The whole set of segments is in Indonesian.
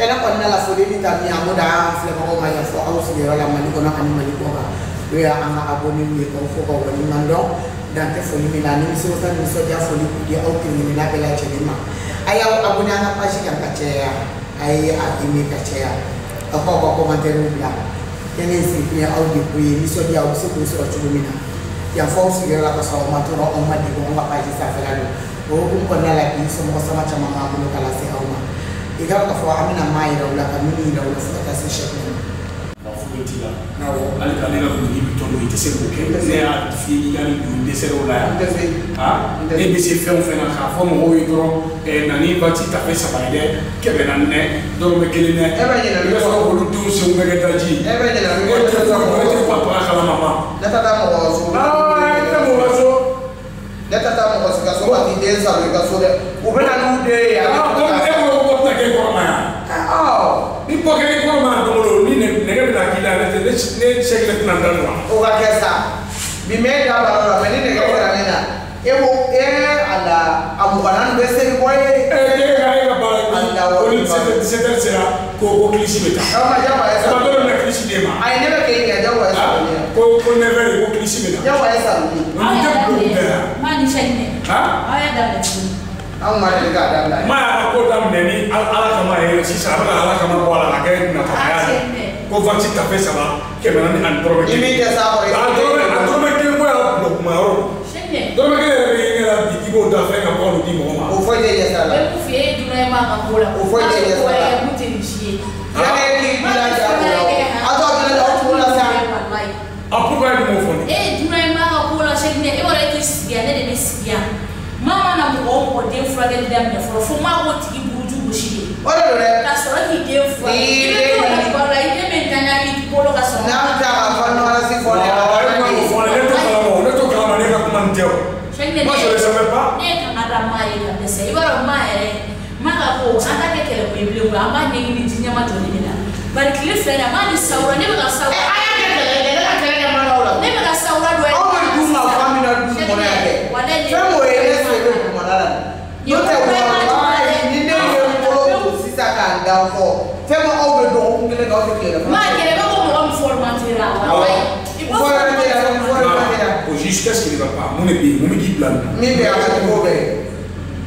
kala on la fodeli ta mi amoda fle ko ma ya fo house le wala mani ko na kan mani ko ba we anga abone mi ko fo ko woni mando dante fo mi la ni so tan so ja fo ni di auto ni la bela chenima aya abone anga pa shi kan kachea ai akimi kachea ko ko materu la kene si ni auto ni ni so ja o se ko so chulumina ya fo si la ko so ma to ro o ma di ko ma pa shi sa fela ni o ko na la ni so mo so ma chama ma ko kala se auma igal ka fo amina mai raula kamini raula saka se shekun na futi la na o ali kale ga ni bitondo ite se ko ke se a fi ga ni du de se rola de se ha e bi se fe on fe na ka fo mo yi dro e na ni ba ti ta fe sa ba ide ke be na ne do me ke ne e ba ni na yo so ko du tu se mo ga ta ji e ba ni na ko ta pa pa ka mama na ta ta mo so na ta mo so na ta ta mo so ka so ba ti de sa ri ka so de u be na nu de ya pokoknya kalau mau ngomong ini negara lagi lah nanti ini sekitar nanti lah. Oh kagak sah. Bimbel dah baru ramai ini negara mana? Ewo ada amukanan besar boy. Negara apa? Ada orang sekitar sekitar kau klisi betul. Kamu aja bayar. Kamu tu nak klisi dia mah? Aini berkeinginan aja bayar. Kau never kau klisi betul. Aja bayar sah. Aja belum dah. Mana sini? Hah? Ayah dah lagi. Aku main dekat dalam. Main aku dalam ni ala sama yang si sahabat ala sama kuala lagi nak pakai. Kau vaksin tapi sama kemana ni antrome. Ini dia sahabat. Antrome kiri gua blok maru. Sini. Antrome kiri ni ada di bawah dah feng apa lu di bawah. Ufoi dia sahabat. Aku fie dulu emang aku lah. Ufoi dia sahabat. Aku mungkin sih. Yang ni bila jauh. Atau bila jauh pula sahabat. Apa kau yang mau phone? Dulu emang aku lah sini. Orang itu sekian, ada ni sekian. Mama na mukau ko den frage dem ne foro fo ma ko tigi buju bushi o do re ta so ki den frage ni ko ba la ide men tanya ni ko lo ka so na ta fa no ala si fo le ala ni fo le to kala ne ka kuma nteo ma so le sabe pa ne ka na ra ma ye ka se ibara ma ere ma ka ko anda ke le ko ibile ko amba ne ni tinya ma to ni na bar cliff le ma ni saura ne ba saura aya ke le ka ke le ma na ola ne ba saura do e o ma du ma fa mi na du mo na ke wa ne ni yo te wala ni ndeye ko sisa ka ngafo fema o be do o ngene ga o te kera ma kera ba ko mo formatera wa ipo formatera ko jusqu'à ce qu'il va pas mon épée mon équipe là mi be a ko be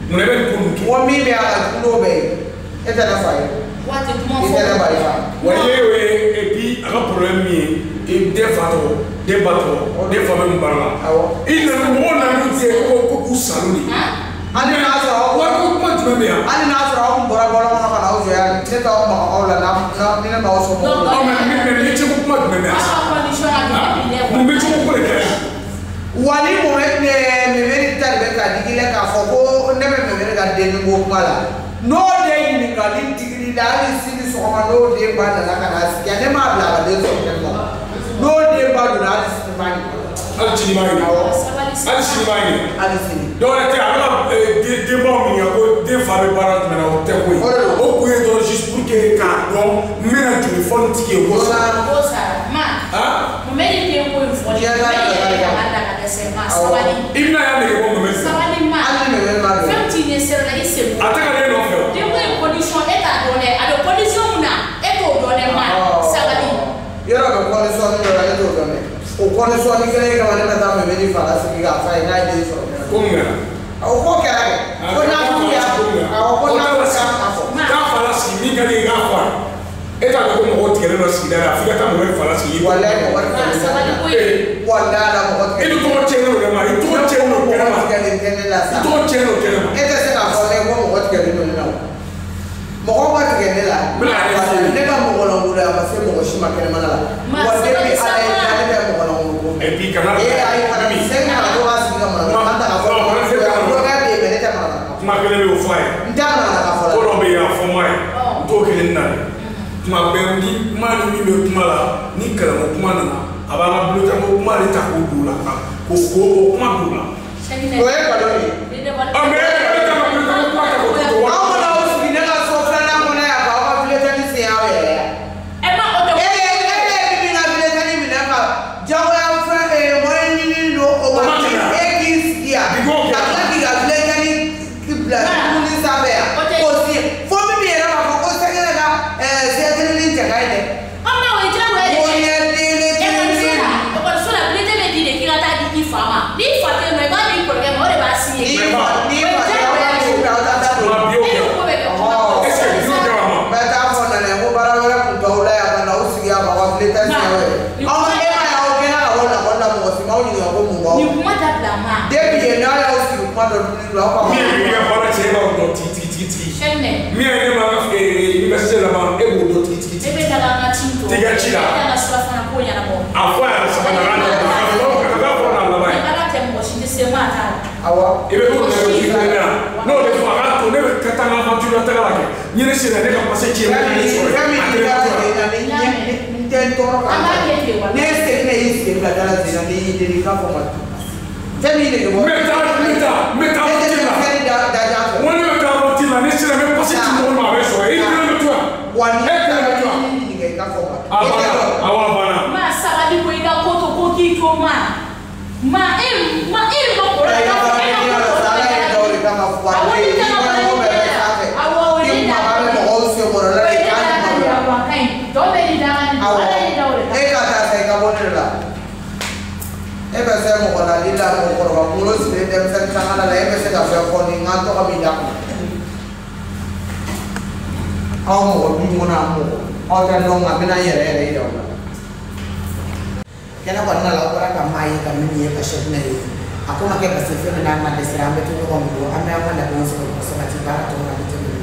mon épée ko mo mi be a ko be et ta faille wa te mo fo wa yewe et puis un problème et des fatros des bateaux des femmes barla il ne mo na ni te ko ku saluni ani na so ko ko tuma be ani na so ko bora bora mo na o ya ni ta o ma o la na ni na o so mo o ma ni ti ko ma tuma be ah ko ni so na ni mo be ko ko le ka wali mo re ne me veri ta be ka digile ka fo ko ne me veri ka de ni go mala no de ni ka ni digile da ni si ni so ma no de ba na ka na si ya ne ma bla ba de so no de ba na si ma ni Alisi Mani, Alisi Mani, Alisi. Doa nanti agama debau ni aku defabe barat mana aku tengok. Aku yang doa just porque kadang mana telefon tiga bosan. Bosan, ma. Ah? Memang dia pun telefon. Dia ada SMS. Sawani. Ibu naya ni kau memang. Sawani ma. Alam memang. Femtini serlai semu. Atau kau yang nak? Dia pun kondisian eta doa ni. Ada kondisian mana? Eko doa ni ma. Sawani. Ia ada kondisian ni ada doa ni. O quando sua amiga aí que maneira tá me vendo e fala assim que a faz nada disso como é o qual que é quando a mulher a o quando a mulher tá fala assim me quer ligar fora é tá como o outro querendo assim da África tá me fala assim igual é igual é igual nada ele todo chegando no marido todo chegando no programa todo chegando chegando é desse na fala igual o outro querendo não Moga buat kene lah. Bukan. Nega moga nongol dia masih moga simak kene mana lah. Buat dia ada dia moga nongol. Epi kerana. Ayah kerana miseng kalau asing kau mana. Mata kau. Kalau kita kalau kita dia berita mana. Cuma kene berufai. Jangan ada kau. Kalau berufai, tu kene nari. Cuma berundi mana ni bercuma lah. Ni kerana bercuma nana. Abang abang bercuma bercuma dia tak kudu lah. Kuku bercuma kudu lah. Kau yang kalau ni. Amin. Fome me era uma coisa que era Aku makai bersifir menang mati sirambe tuh, kamu doa, ambil aku ndak langsung ke kosong aja, barat tuh, nanti